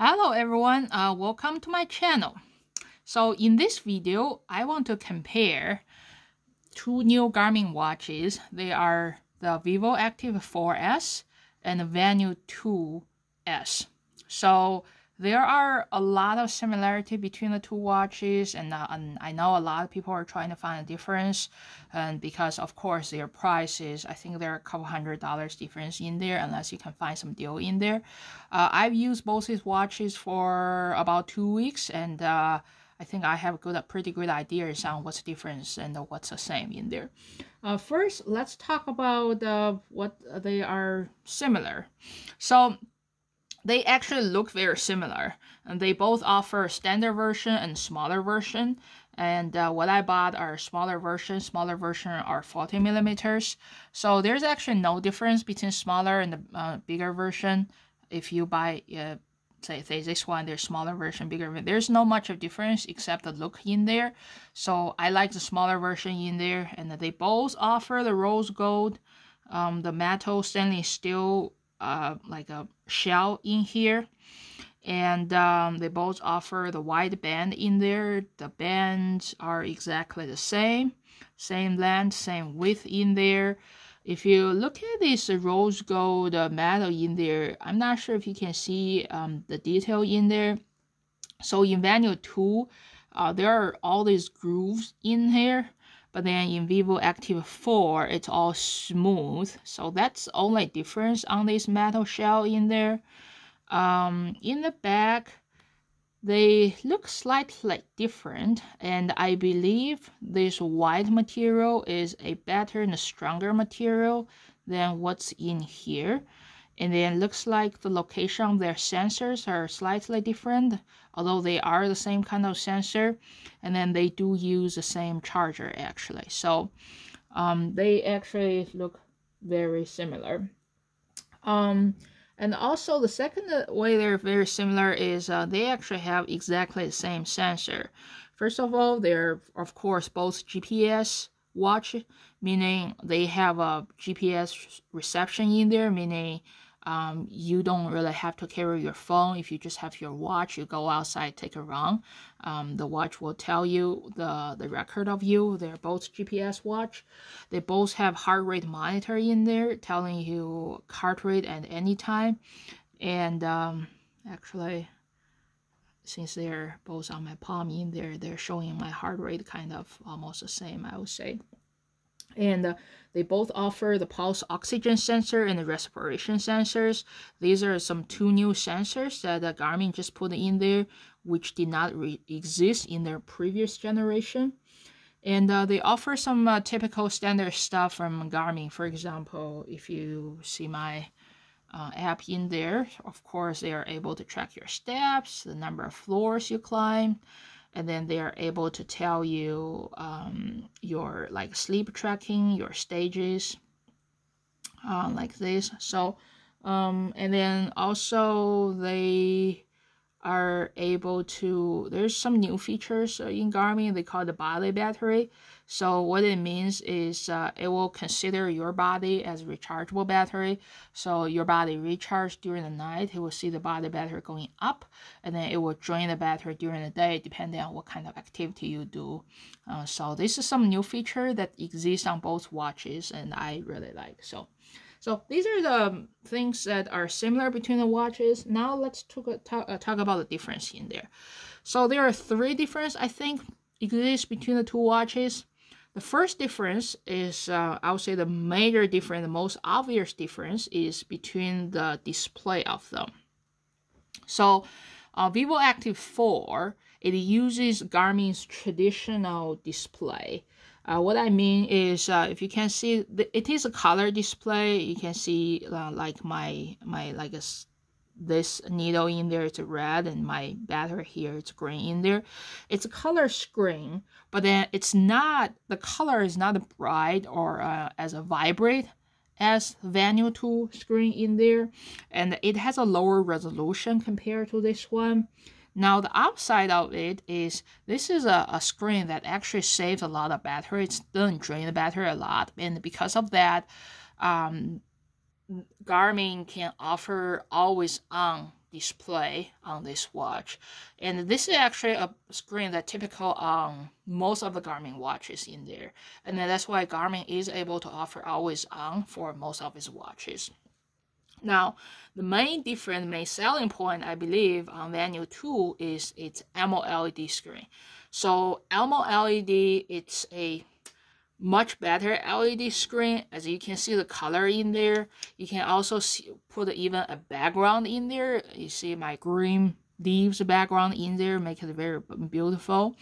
Hello everyone, welcome to my channel. So in this video, I want to compare two new Garmin watches. They are the Vivoactive 4S and the Venu 2S. So there are a lot of similarity between the two watches, and I know a lot of people are trying to find a difference, and because of course their prices, I think there are a couple $100 difference in there unless you can find some deal in there. I've used both these watches for about 2 weeks, and I think I have a pretty good idea on what's the difference and what's the same in there. First, let's talk about what they are similar. So they actually look very similar, and they both offer a standard version and smaller version. And what I bought are smaller version. Smaller version are 40 millimeters. So there's actually no difference between smaller and the bigger version. If you buy, say this one, there's smaller version, bigger version. There's no much of difference except the look in there. So I like the smaller version in there, and they both offer the rose gold, the metal stainless steel, like a shell in here, and they both offer the wide band in there. The bands are exactly the same length, same width in there. If you look at this rose gold metal in there, I'm not sure if you can see the detail in there. So in Venu 2, there are all these grooves in here. But then in Vivoactive 4, it's all smooth. So that's the only difference on this metal shell in there. In the back, they look slightly different. And I believe this white material is a better and a stronger material than what's in here. And then looks like the location of their sensors are slightly different, although they are the same kind of sensor. And then they do use the same charger actually. So they actually look very similar. And also the second way they're very similar is they actually have exactly the same sensor. First of all, they're of course both GPS watch, meaning they have a GPS reception in there, meaning you don't really have to carry your phone. If you just have your watch, you go outside, take a run, the watch will tell you the record of you. They're both GPS watch. They both have heart rate monitor in there, telling you heart rate at any time. And actually, since they're both on my palm in there, they're showing my heart rate kind of almost the same, I would say. And they both offer the pulse oxygen sensor and the respiration sensors. These are some two new sensors that Garmin just put in there, which did not exist in their previous generation. And they offer some typical standard stuff from Garmin. For example, if you see my app in there, of course they are able to track your steps, the number of floors you climb. And then they are able to tell you your like sleep tracking, your stages, like this. So, and then also they are able to, there's some new features in Garmin, they call it the body battery. So what it means is it will consider your body as a rechargeable battery. So your body recharged during the night, it will see the body battery going up, and then it will drain the battery during the day, depending on what kind of activity you do. So this is some new feature that exists on both watches, and I really like. So these are the things that are similar between the watches. Now let's talk about the difference in there. So there are three differences, I think, exist between the two watches. The first difference is, I would say the major difference, the most obvious difference is between the display of them. So Vivoactive 4, it uses Garmin's traditional display. What I mean is, if you can see, it is a color display. You can see like my like this needle in there, it's red, and my battery here, it's green in there. It's a color screen, but then it's not, the color is not bright or as a vibrant as Venu 2 screen in there, and it has a lower resolution compared to this one. Now the upside of it is this is a screen that actually saves a lot of battery. It doesn't drain the battery a lot, and because of that, Garmin can offer always on display on this watch, and this is actually a screen that typical on most of the Garmin watches in there, and that's why Garmin is able to offer always on for most of its watches. Now, the main selling point, I believe, on Venu 2 is its AMOLED screen. So AMOLED, it's a much better LED screen. As you can see the color in there, you can also see, put even a background in there. You see my green leaves background in there, make it very beautiful.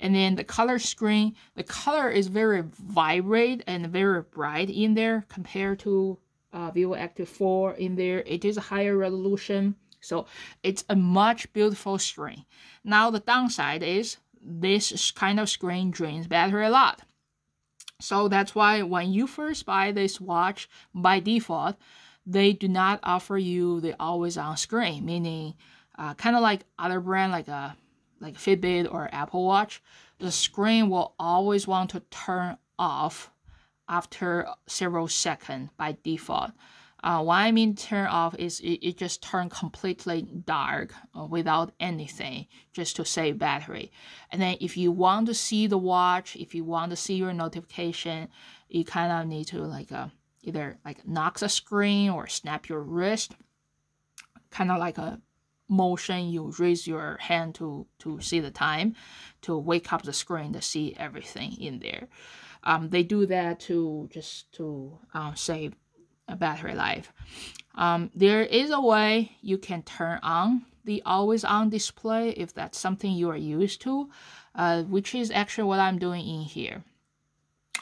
And then the color screen, the color is very vibrant and very bright in there compared to Vivoactive 4 in there. It is a higher resolution, so it's a much beautiful screen. Now the downside is this kind of screen drains battery a lot. So that's why when you first buy this watch, by default, they do not offer you the always-on screen, meaning kind of like other brand like Fitbit or Apple Watch, the screen will always want to turn off after several seconds by default. What I mean turn off is it just turned completely dark without anything, just to save battery. And then if you want to see the watch, if you want to see your notification, you kind of need to either knock the screen or snap your wrist, kind of like a motion you raise your hand to see the time, to wake up the screen to see everything in there. They do that to save a battery life. There is a way you can turn on the always on display if that's something you are used to, which is actually what I'm doing in here.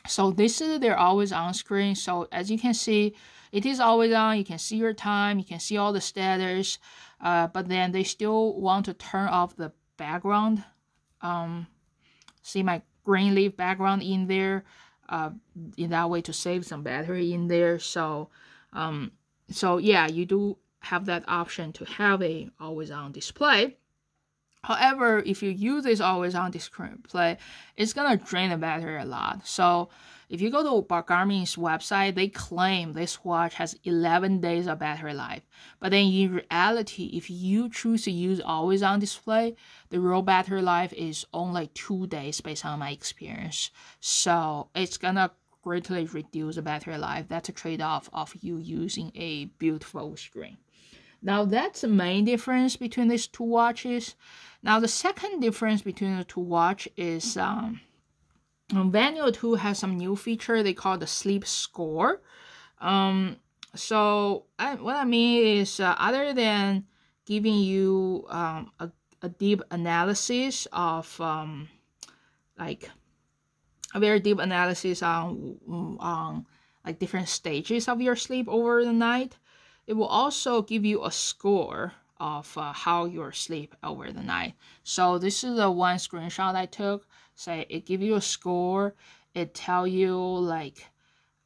So this is their always on screen. So as you can see, it is always on. You can see your time, you can see all the status, but then they still want to turn off the background. See my green leaf background in there, in that way to save some battery in there. So so yeah, you do have that option to have a always on display. However, if you use this always on display, it's gonna drain the battery a lot. So if you go to Garmin's website, they claim this watch has 11 days of battery life, but then in reality, if you choose to use always on display, the real battery life is only 2 days based on my experience. So it's gonna greatly reduce the battery life. That's a trade-off of you using a beautiful screen. Now that's the main difference between these two watches. Now the second difference between the two watches is Venu 2 has some new feature they call the sleep score. What I mean is other than giving you a deep analysis of a very deep analysis on like different stages of your sleep over the night, it will also give you a score of how you sleep over the night. So this is the one screenshot I took. Say it gives you a score. It tells you like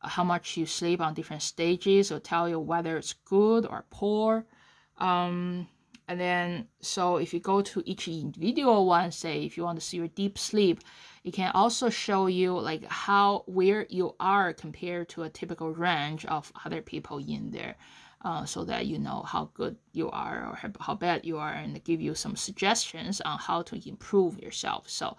how much you sleep on different stages. It'll tell you whether it's good or poor. And then, so if you go to each individual one, say if you want to see your deep sleep, it can also show you like where you are compared to a typical range of other people in there, so that you know how good you are or how bad you are, and give you some suggestions on how to improve yourself. So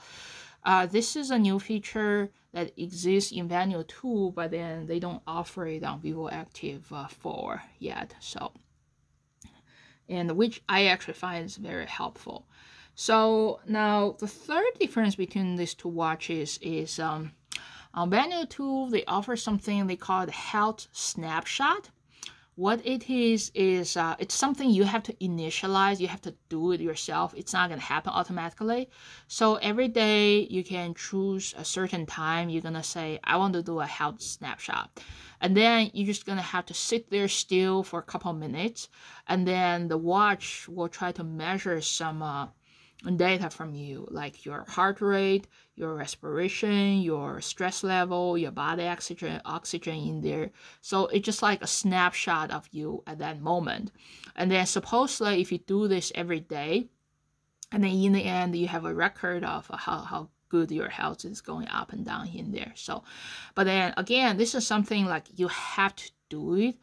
this is a new feature that exists in Venu 2, but then they don't offer it on Vivoactive 4 yet. So, and which I actually find is very helpful. So now the third difference between these two watches is on Venu 2, they offer something they call the health snapshot. What it is it's something you have to initialize. You have to do it yourself. It's not gonna happen automatically. So every day you can choose a certain time. You're gonna say, I want to do a health snapshot. And then you're just gonna have to sit there still for a couple minutes. And then the watch will try to measure some data from you, like your heart rate, your respiration, your stress level, your body oxygen in there. So it's just like a snapshot of you at that moment. And then supposedly if you do this every day, and then in the end you have a record of how good your health is going up and down in there. So, but then again, this is something like you have to do it.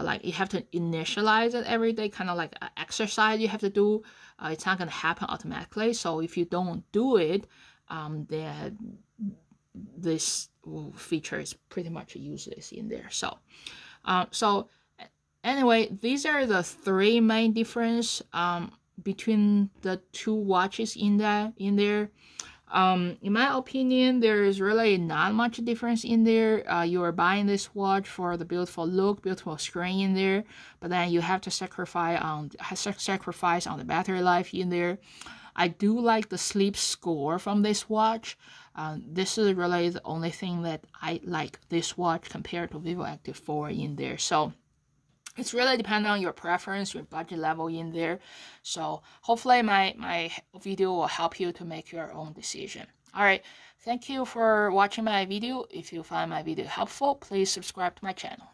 like you have to initialize it every day, kind of like an exercise you have to do. It's not going to happen automatically. So if you don't do it, then this feature is pretty much useless in there. So anyway, these are the three main differences between the two watches in there. In my opinion, there is really not much difference in there. You are buying this watch for the beautiful look, beautiful screen in there, but then you have to sacrifice on the battery life in there. I do like the sleep score from this watch. This is really the only thing that I like this watch compared to Vivoactive 4 in there. So it's really dependent on your preference, your budget level in there. So hopefully my video will help you to make your own decision. All right, thank you for watching my video. If you find my video helpful, please subscribe to my channel.